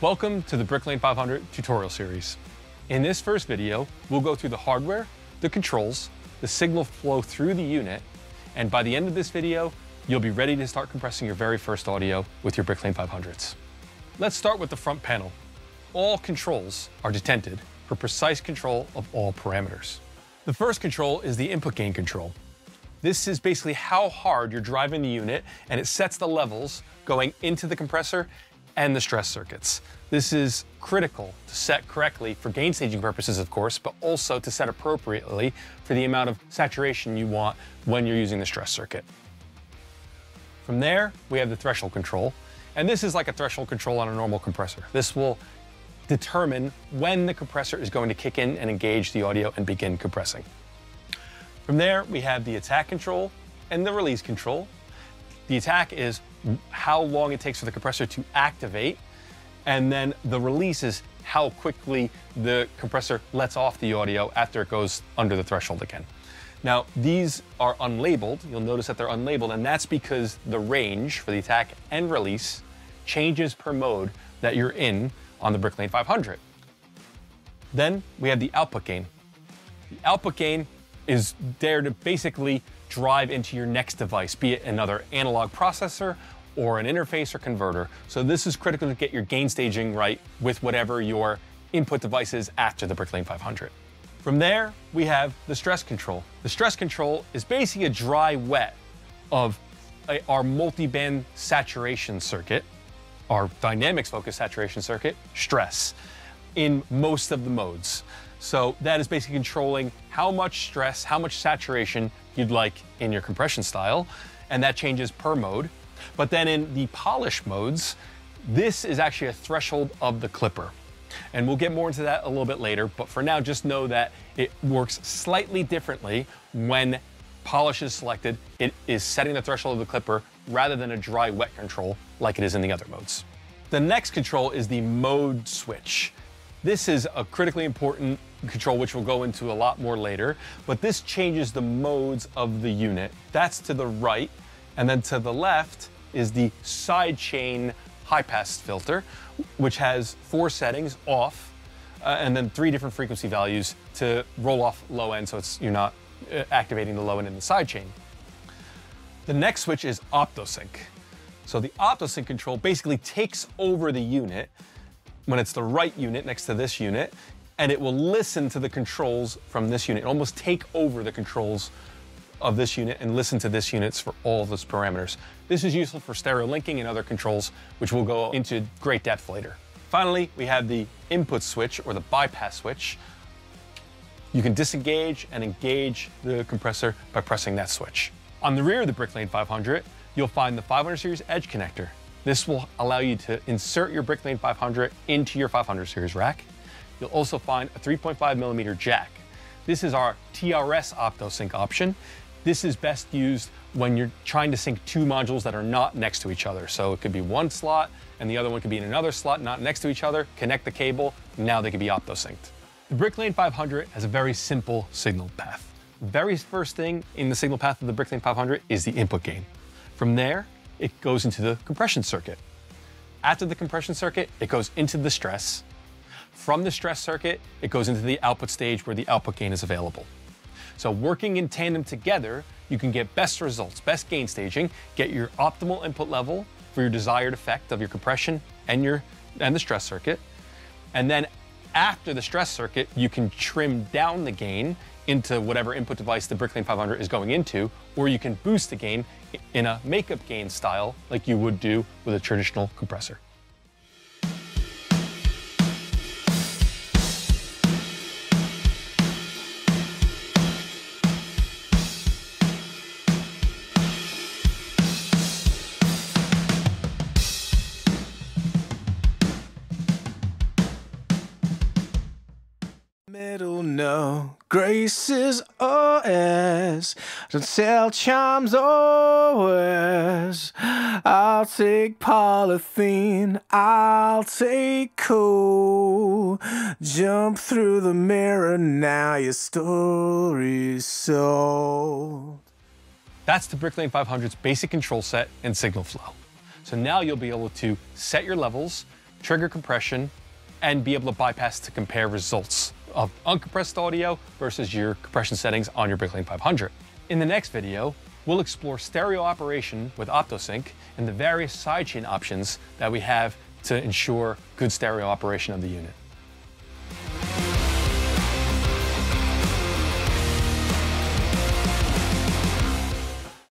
Welcome to the Brick Lane 500 tutorial series. In this first video, we'll go through the hardware, the controls, the signal flow through the unit, and by the end of this video, you'll be ready to start compressing your very first audio with your Brick Lane 500s. Let's start with the front panel. All controls are detented for precise control of all parameters. The first control is the input gain control. This is basically how hard you're driving the unit, and it sets the levels going into the compressor and the stress circuits. This is critical to set correctly for gain staging purposes, of course, but also to set appropriately for the amount of saturation you want when you're using the stress circuit. From there, we have the threshold control, and this is like a threshold control on a normal compressor. This will determine when the compressor is going to kick in and engage the audio and begin compressing. From there, we have the attack control and the release control. The attack is how long it takes for the compressor to activate, and then the release is how quickly the compressor lets off the audio after it goes under the threshold again. Now, these are unlabeled. You'll notice that they're unlabeled, and that's because the range for the attack and release changes per mode that you're in on the Brick Lane 500. Then we have the output gain. The output gain is there to basically drive into your next device, be it another analog processor or an interface or converter. So this is critical to get your gain staging right with whatever your input device is after the Brick Lane 500. From there, we have the stress control. The stress control is basically a dry wet of our multi-band saturation circuit, our dynamics focused saturation circuit, stress, in most of the modes. So that is basically controlling how much stress, how much saturation you'd like in your compression style, and that changes per mode. But then in the polish modes, this is actually a threshold of the clipper. And we'll get more into that a little bit later, but for now, just know that it works slightly differently when polish is selected. It is setting the threshold of the clipper rather than a dry wet control like it is in the other modes. The next control is the mode switch. This is a critically important control, which we'll go into a lot more later, but this changes the modes of the unit. That's to the right, and then to the left is the sidechain high-pass filter, which has 4 settings, off, and then 3 different frequency values to roll off low end, so you're not activating the low end in the sidechain. The next switch is Optosync. So the Optosync control basically takes over the unit when it's the right unit next to this unit, and it will listen to the controls from this unit. It'll almost take over the controls of this unit and listen to this unit's for all of its parameters. This is useful for stereo linking and other controls, which we'll go into great depth later. Finally, we have the input switch, or the bypass switch. You can disengage and engage the compressor by pressing that switch. On the rear of the Brick Lane 500, you'll find the 500 series edge connector. This will allow you to insert your Brick Lane 500 into your 500 series rack. You'll also find a 3.5mm jack. This is our TRS OptoSync option. This is best used when you're trying to sync 2 modules that are not next to each other. So it could be one slot and the other one could be in another slot, not next to each other. Connect the cable, now they can be optosynced. The Brick Lane 500 has a very simple signal path. The very first thing in the signal path of the Brick Lane 500 is the input gain. From there, it goes into the compression circuit. After the compression circuit, it goes into the stress. From the stress circuit, it goes into the output stage where the output gain is available. So working in tandem together, you can get best results, best gain staging, get your optimal input level for your desired effect of your compression and the stress circuit. And then after the stress circuit, you can trim down the gain into whatever input device the Brick Lane 500 is going into, or you can boost the gain in a makeup gain style like you would do with a traditional compressor. Middle no, grace is OS, don't sell charms OS. I'll take polythene, I'll take coal. Jump through the mirror, now your story's sold. That's the Brick Lane 500's basic control set and signal flow. So now you'll be able to set your levels, trigger compression, and be able to bypass to compare results of uncompressed audio versus your compression settings on your Brick Lane 500. In the next video, we'll explore stereo operation with Optosync and the various sidechain options that we have to ensure good stereo operation of the unit.